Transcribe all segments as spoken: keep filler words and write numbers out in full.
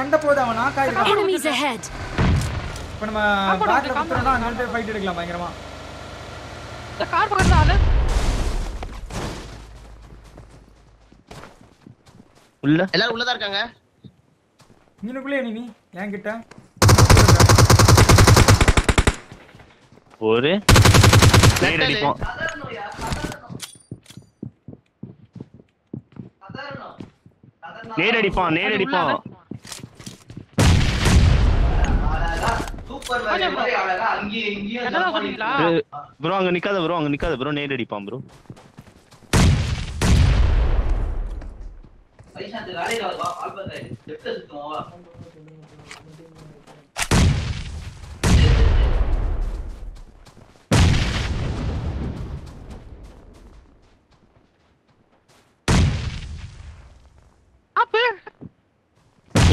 சண்டை போடுவானா காய் enemies ahead இப்ப நம்ம கார்ல குத்துறதா அங்க போய் ஃபைட் எடுக்கலாம் பயங்கரமா இந்த கார் பக்கத்துல ஆளு உள்ள எல்லாரும் உள்ள தான் இருக்காங்க இன்னுக்குள்ளே நீ ஏன் கிட்ட ஒரே லைட் அடிப்போம் நேர் அடிப்பான் நேர் அடிப்பான் சூப்பர் வாலி மாதிரி அவளா அங்க இங்க bro அங்க நிக்காத bro அங்க நிக்காத bro நேர் அடிப்பான் bro பைசா தெரியல வா பால் பண்ற டெப்த் சுத்துமா வா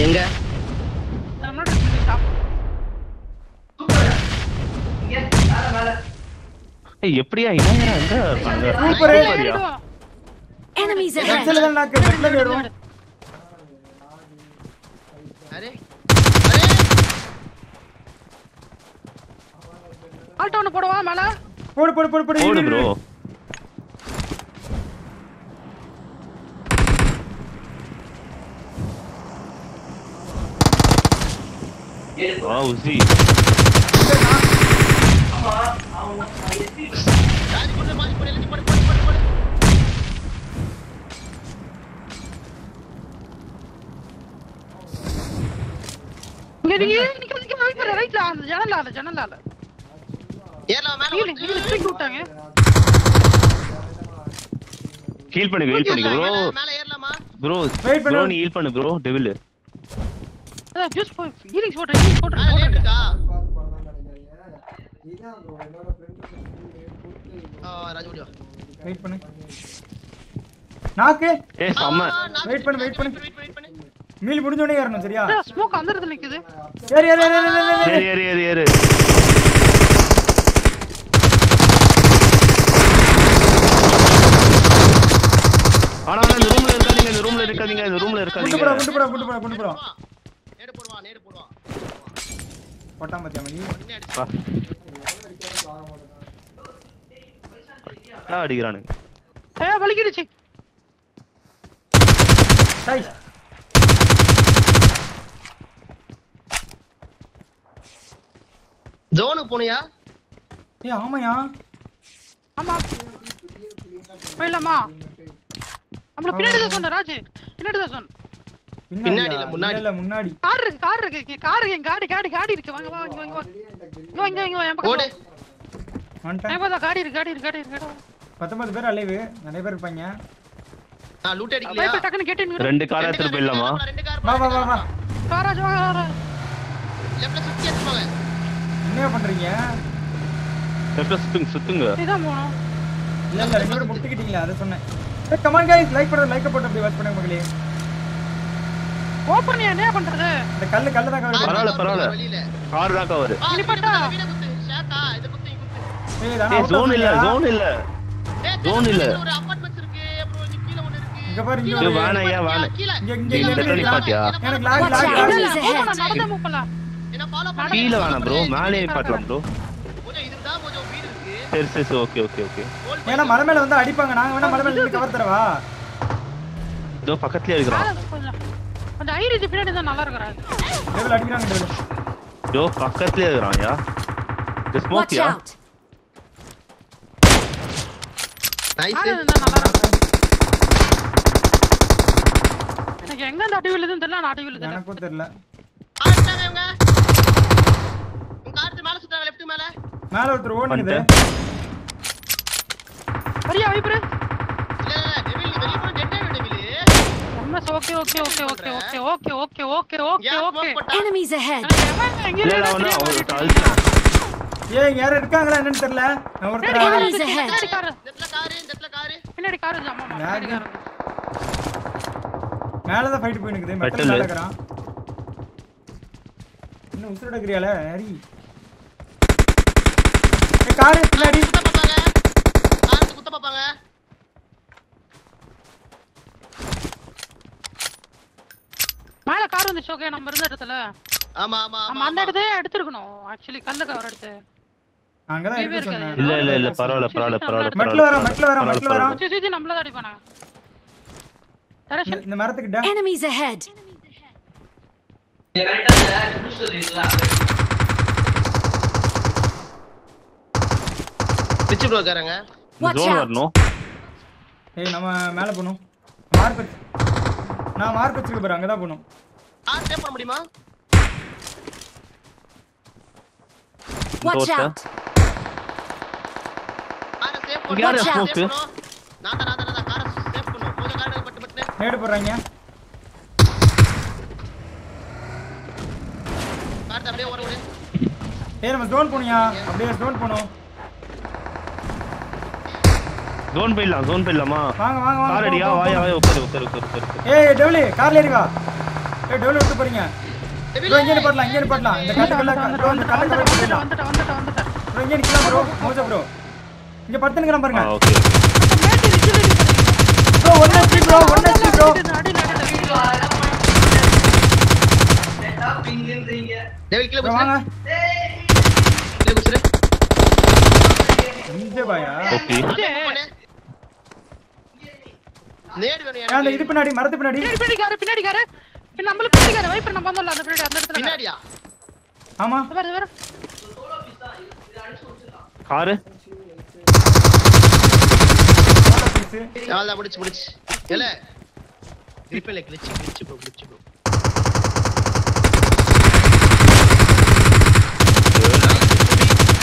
எங்க நம்ம டாப் சூப்பர் இங்க மேல மேல ஏய் எப்படியா இங்க அந்த சூப்பர் ஏரியா enemies ahead செல்ல நான் கிட்ட ஏறுறோம் அரே அரே ஆல்டவுன் போடுவா மேல போடு போடு போடு போடு போடு bro वाओ जी हां हां गाड़ी पर मार पड़े लेनी पड़े पड़े पड़े मेरे लिए निकल के मार पड़े राइट लाल जाना लाल जाना लाल ये लो मैन स्ट्रिक लूटांगे हील பண்ணுங்க हील பண்ணுங்க bro மேல ஏறலாமா bro வெயிட் பண்ணு bro நீ हील பண்ணு bro devil just for healing water healing water இருக்கா இதா bro என்னோட friend ஆ ராஜு ஓடிவா வெயிட் பண்ணு நாக்கு ஏ சம்ம வெயிட் பண்ணு வெயிட் பண்ணு மீல் முடிஞ்சோனே ஏறணும் சரியா ஸ்மோக் அந்தரத்துல நிக்குது ஏறு ஏறு ஏறு ஏறு ஏறு ஏறு ஆனா இந்த ரூம்ல இருக்காதீங்க இந்த ரூம்ல இருக்காதீங்க இந்த ரூம்ல இருக்காதீங்க கொண்டு போடா கொண்டு போடா கொண்டு போடா கொண்டு போடா நேடு போடுவா நேடு போடுவா போட்டா மச்சான் நீ ஒண்ணே அடிப்பா நான் அடிக்குறானே ஏய் வலிக்குடுச்சு டேய் ஜோனுக்கு போனியா ஏய் ஆமாயா ஆமா போயிலாமா நம்ம பின்னாடி தான் சொன்ன ராஜு பின்னாடி தான் சொன்ன பின்னாடி இல்ல முன்னாடி இல்ல முன்னாடி கார் இருக்கு கார் இருக்கு கார் இருக்கு காடி காடி காடி இருக்கு வாங்க வாங்க வாங்க வாங்க இங்க இங்க என் பக்கம் ஓடு வந்துட்டேன் ஏய் பாத்தா காடி இருக்கு காடி இருக்கு காடி இருக்கு பத்தொன்பது பேர் அலைவு நிறைய பேர் இருப்பாங்க நான் லூட் அடிக்கலையா போய் டக்குனு கேட் இன் ரெண்டு கார் எடுத்து போய்லாமா வா வா வா வா காரா ஜோ காரா லெஃப்ட்ல சுத்தி எடுத்து போங்க என்ன பண்றீங்க லெஃப்ட்ல சுத்துங்க சுத்துங்க இதான் போறோம் இல்ல இல்ல ரெண்டு பேர் முட்டிக்கிட்டீங்களா அத சொன்னேன் ஏய் கம் ஆன் गाइस லைக் பண்ணுங்க லைக் போட்டு அப்படியே வாட்ச் பண்ணுங்க மக்களே ஓபன் ஏன் என்ன பண்றது இந்த கல்ல கல்ல தான் கவர் பரவால பரவால கார் தான் கவர் நீ பட்டா வீட குத்து ஷாக்கா இத குத்து குத்து ஏய் ஜோன் இல்ல ஜோன் இல்ல ஜோன் இல்ல ஒரு அபார்ட்மென்ட்ஸ் இருக்கு bro இங்க கீழ ஒன்னு இருக்கு இங்க பாரு இங்க வாணையா வாணை இங்க இங்க இல்ல நீ பாத்தியா எனக்கு லாக் லாக் நடந்து மூவ் பண்ணலாம் என்ன ஃபாலோ பண்ணு கீழ வாணை bro மேலே பாத்தலாம் bro ஒரே இதுடா கொஞ்சம் வீடு இருக்கு சரி சரி ஓகே ஓகே ஓகே ஏனா மலை மேல வந்து அடிப்பாங்க நான் வேணா மலை மேல இருந்து கவர் தரவா இதோ பக்கத்துலயே இருக்குறான் அந்த ஐரிஜ் பின்னாடி தான் நல்லா இருக்கறாரு டேபிள் அடிக்குறாங்க டேபிள் ஜோ பக்கத்துல இருக்கறான் யா தி ஸ்மோக் யா நைஸ் நல்லா இருக்கு எனக்கு எங்க அந்த அடி விழுதுன்னு தெரியல நான் அடி விழுது எனக்கு தெரியல ஆட்டாங்க இவங்க உங்க கார் மேல சுத்துறாங்க லெஃப்ட் மேல மேல ஒருத்தர் ஓடுனது சரியா வைப்ரே இல்ல இல்ல டேபிள் வெளிய போ டெட் ஆயிடு table okay okay okay okay okay okay okay okay okay okay enemies ahead ले लो ना और काल ये यार இருக்காங்களா என்னன்னு தெரியல நான் ஒரு தடவை enemies ahead தெட்ல கார் தெட்ல கார் பின்னாடி கார் ஜாமா பின்னாடி கார் மேல தான் ஃபைட் போய் நிக்குதே மெட்டல் நடக்குறான் என்ன உசுரடக்குறியால ஹரி ஏ கார் பின்னாடி குத்த பாப்பாங்க கார் குத்த பாப்பாங்க மேல car the show game number that the Ama Amanda there to go actually color covered. Angela, Parola, Parola, Parola, Metlora, Metlora, Metlora, Metlora, enemies ahead. Pitch bro karanga. Watch out. Hey, nama mele ponum. Mark pitch. Na mark pitch ku varanga da ponum. Aa tape panna mudiyuma? Watch out. Ara tape ponum. Yaar smoke. Na na na na kar tape ponum. Poda gaadal pat pat ne. Head porranga. Kar da abbe oru oru. Hey, nama zone ponuya. Abbe zone ponum. Zone पे ला zone पे ला मां वांग वांग car ready आ आया आया ऊपर ऊपर ऊपर A W car ले रहा ए डब्ल्यू उठ पड़ींगा ब्रो इंजन पड़ला इंजन पड़ला இந்த கட்டல ड्रोन கலங்க வந்துட்ட வந்துட்ட வந்துட்ட ब्रो इंजन கிளா ब्रो மோச ब्रो இங்க படுத்துங்கறேன் பாருங்க ஓகே ब्रो ஒண்ணே சி ब्रो ஒண்ணே சி ब्रो நடு நடு வீடு வாடா டேட்டா பிங் நின்றீங்க டேவில் கிளா புடிச்சே டேய் புடிச்சே இங்க பாயா ஓகே நேர் வேணும் यार அந்த இது பின்னாடி மரத்து பின்னாடி பின்னாடி கார பின்னாடி கார நம்ம பின்னாடி கார வைப்பர் நம்ம வந்தோம்ல அந்த பின்னாடி அந்த இடத்துல பின்னாடியா ஆமா வர வர சோலோ பிசா இது அடிச்சு வந்துடலாம் கார் சோலோ பிசா யால புடிச்சு புடிச்சு ஏல ரிப்பேல கிளிச் கிளிச் ப்ரோ கிளிச் ப்ரோ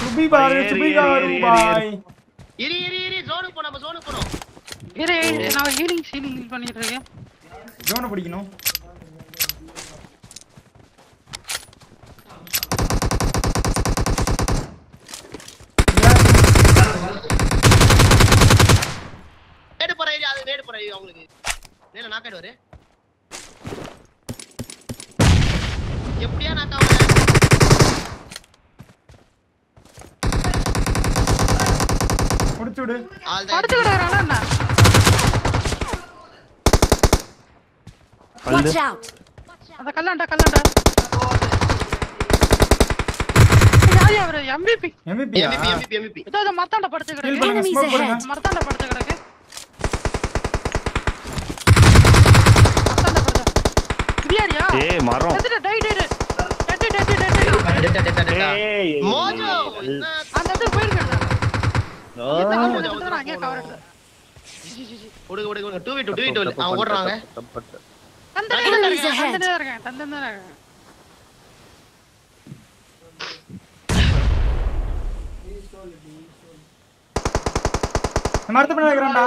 சுபி பாரு சுபி காரு பாய் இரி இரி இரி ஜோனுக்கு போலாம் ஜோனுக்கு போலாம் இரு நான் ஹீலிங் ஹீலிங் பண்ணிட்டு இருக்கேன் ஜோன் பிடிக்கணும் நேடு போறே அது நேடு போறே உங்களுக்கு நேல நாக் ஆயிடுவாரு எப்படியா நாக் ஆவற குடிச்சுடு குடிச்சுடுறானே அண்ணா Watch out. அத கல்லண்டா கல்லண்டா. யாரு அவரு M V P? M V P M V P M V P M V P. இத மரத்தாண்ட படுத்து கிடக்கு. மரத்தாண்ட படுத்து கிடக்கு. மரத்தாண்ட படுத்து. கிளியரியா? ஏய் மரம். டேய் டேய் டேய். டேய் டேய் டேய் டேய். ஏய் மோஜோ. அந்த அது போயிடுறா. ஓ. இத வந்து அங்க கவர் எடுத்து. ஓடு ஓடு ஓடு two v two two v two அவன் ஓடுறாங்க. Enemies ahead. मरते पड़े लगरांडा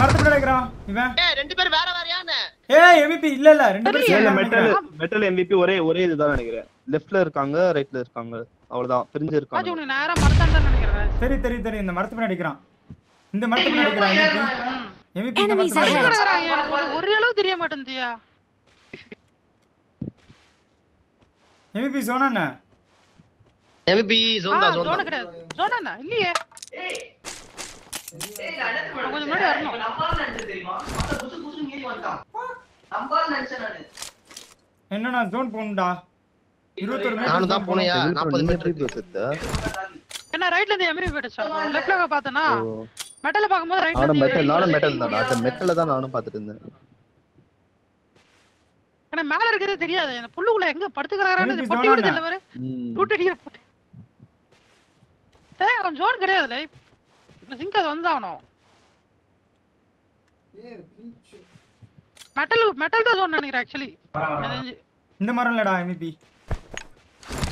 मरते पड़े लगरा इवा ए ரெண்டு பேர் வேற வேறயானே ஏய் M V P இல்ல இல்ல ரெண்டு பேர் சேல metal metal M V P ஒரே ஒரே இதுதான் நினைக்கிறேன் லெஃப்ட்ல இருக்காங்க ரைட்ல இருக்காங்க அவ்வளவுதான் தெரிஞ்சு இருக்காங்க அது உங்களுக்கு நேரா மரத்தாண்டா நினைக்கிறேன் சரி சரி சரி இந்த மரத்து பின்னாடி நினைக்கிறான் இந்த மரத்து பின்னாடி நினைக்கிறான் M V P ஒரே அளவு தெரிய மாட்டேந்தியா M V P ஜோனானா M V P ஜோன் தான் ஜோன் தான் ஜோனானா இல்லையே ஏய் ஏய் அடத்து கொஞ்சம் முன்னாடி வரணும் நம்பால நினைச்ச தெரியுமா அந்த புசு புசு ஏறி வந்தான் நம்பால நினைச்ச நான் என்னடா ஜோன் போணும்டா இருபத்தி ஒரு மீட்டர் நான் தான் போனியா நாற்பது மீட்டர் இருக்கு என்ன ரைட்ல இருந்து M V P போடுச்சா லெஃப்ட்ல பார்த்தனா மெட்டல பாக்கும்போது ரைட்ல இருந்து மெட்டல் நானும் மெட்டல் தான் அந்த மெட்டல தான் நானும் பாத்துட்டு இருந்தேன் انا மேல இருக்குறது தெரியாது அந்த புல்லுக்குள்ள எங்க படுத்துக்கறாரானே பொட்டி விடுது இல்ல பாரு டூட் அடிக்குற பொட்டி டேய் அவன் ஜோன் கிடையாதுல இப்ப சிங்க வந்தானோ ஏ பீச் மெட்டல் மெட்டல் தான் ஜோன் நினைக்கிறேன் एक्चुअली இந்த மரம் இல்லடா M V P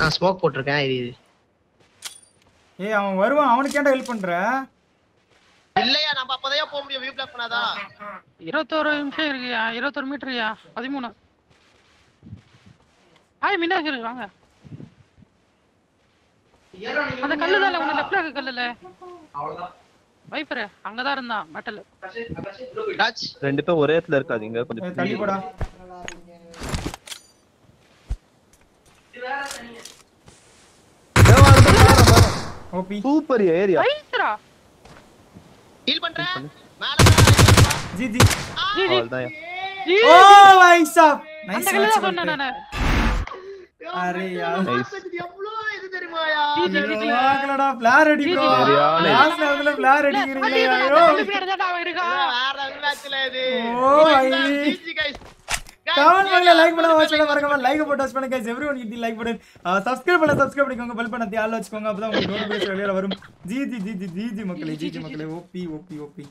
நான் ஸ்மோக் போட்டுர்க்கேன் இது ஏய் அவன் வருவான் அவனுக்கு ஏன்டா ஹெல்ப் பண்ற இல்லையா நம்ம அப்பதையா போக முடியும் வியூ பிளாக் பண்ணாதா இருபத்தி ஒரு நிமிஷம் இருக்குயா இருபத்தி ஒரு மீட்டர்யா பதிமூணு ஹாய் மீனா இங்க வாங்க அந்த கல்லுதால உன லெஃப்ட்ல இருக்க கல்லுல அவ்வளவுதான் வைப்பற அங்க தான் இருந்தா மெட்டல் டச் ரெண்டு பேர் ஒரே இடத்துல இருக்காதீங்க கொஞ்சம் தள்ளி போடா இது வேற தனியா ஓபி சூப்பர் ஏரியா ஐஸ்ரா डील बन रहा है माला जी जी जी जी ओ भाई साहब अरे यार यारकलड़ा फ्लेयर அடிக்குறா லாஸ்ல அதுல फ्लेयर அடிக்குறீங்களே ஐயோ வேற மேட்ச்ல இது ஓ ஐசி गाइस கமெண்ட் பண்ணல லைக் பண்ண வாட்ச்ல மறக்காம லைக் போட்டு வாட்ச் பண்ணுங்க गाइस एवरीवन கிட்டி லைக் போடு சப்ஸ்கிரைப் பண்ண சப்ஸ்கிரைப் பண்ணிக்கோங்க பெல் பட்டனை ஆல் வச்சுக்கோங்க அப்பதான் உங்களுக்கு நோட்டிபிகேஷன் வெளியில வரும் ஜி ஜி ஜி ஜி ஜி மக்களே ஜி ஜி மக்களே ஓபி ஓபி ஓபி